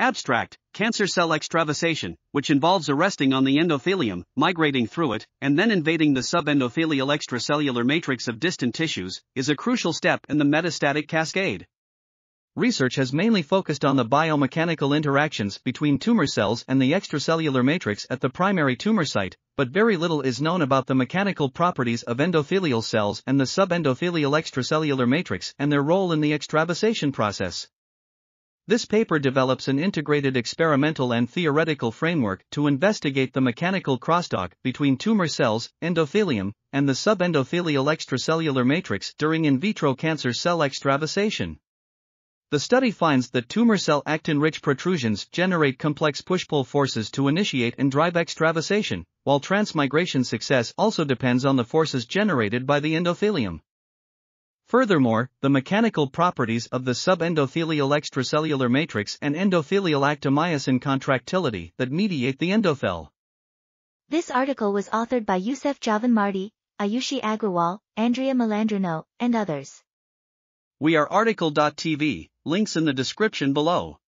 Abstract, cancer cell extravasation, which involves arresting on the endothelium, migrating through it, and then invading the subendothelial extracellular matrix of distant tissues, is a crucial step in the metastatic cascade. Research has mainly focused on the biomechanical interactions between tumor cells and the extracellular matrix at the primary tumor site, but very little is known about the mechanical properties of endothelial cells and the subendothelial extracellular matrix and their role in the extravasation process. This paper develops an integrated experimental and theoretical framework to investigate the mechanical crosstalk between tumor cells, endothelium, and the subendothelial extracellular matrix during in vitro cancer cell extravasation. The study finds that tumor cell actin-rich protrusions generate complex push-pull forces to initiate and drive extravasation, while transmigration success also depends on the forces generated by the endothelium. Furthermore, the mechanical properties of the subendothelial extracellular matrix and endothelial actomyosin contractility that mediate the endothel. This article was authored by Yousef Javanmardi, Ayushi Agrawal, Andrea Malandrino, and others. We are article.tv, links in the description below.